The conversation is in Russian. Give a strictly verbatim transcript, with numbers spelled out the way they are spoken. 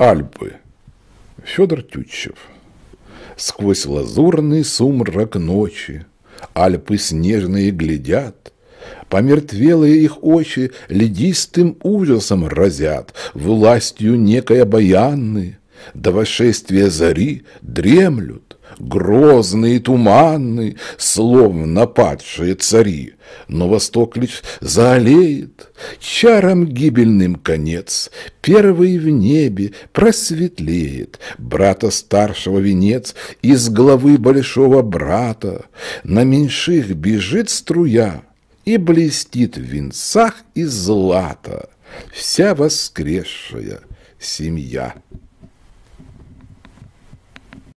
Альпы. Фёдор Тютчев. Сквозь лазурный сумрак ночи Альпы снежные глядят, помертвелые их очи ледистым ужасом разят, властью некой обаянны. До восшествия зари дремлют грозные и туманны, словно падшие цари. Но восток лишь заалеет чаром гибельным конец, первый в небе просветлеет брата старшего венец. Из главы большого брата на меньших бежит струя и блестит в венцах из злата вся воскресшая семья.